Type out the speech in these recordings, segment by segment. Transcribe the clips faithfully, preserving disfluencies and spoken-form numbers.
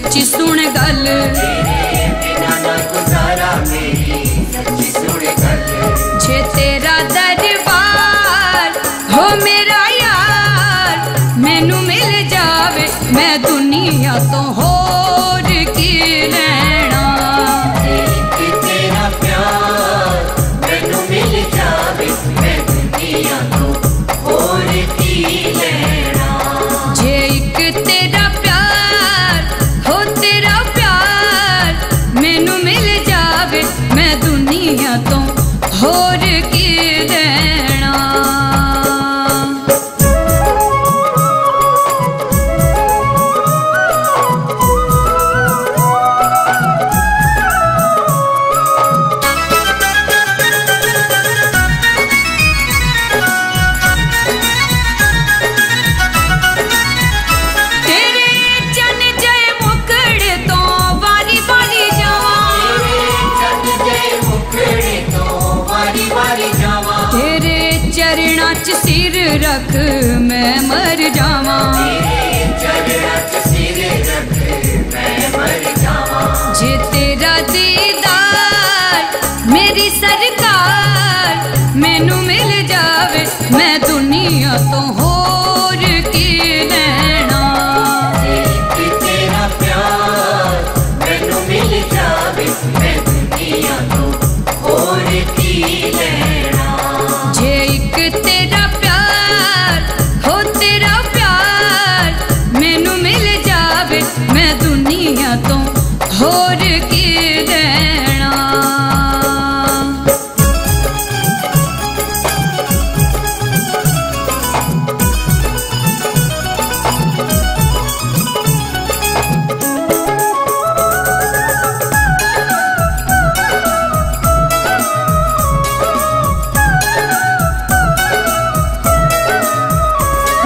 सच्ची सुन गल, जे तेरा दरबार हो मेरा यार, मैनू मिल जावे मैं दुनिया तो होर की लैना। तेरा प्यार मैनू मिल जावे मैं दुनिया तो होर की लैना। जे एक तेरा प्यार हो तेरा प्यार, मैनू मिल जावे मैं दुनिया तो होर की देना। तेरे चन जय मुकड़ तो वारी वारी जावा, तेरे चरणा च सिर रख मैं मर जावा। जे तेरा दीदार मेरी सरकार, मैनू मिल जावे मैं दुनिया तो होर की लैना। तेरा प्यार मैनू मिल जावे मैं दुनिया तो होर की लैना। जे एक तेरा प्यार हो तेरा प्यार, मैनू मिल जावे मैं दुनिया तो होर की लैना।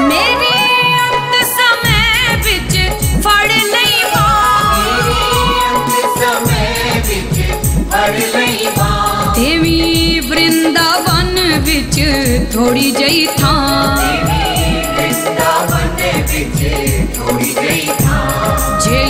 मेरे अंत समय बिच फड़ लई मां, देवी वृंदावन बिच थोड़ी जई थां। जे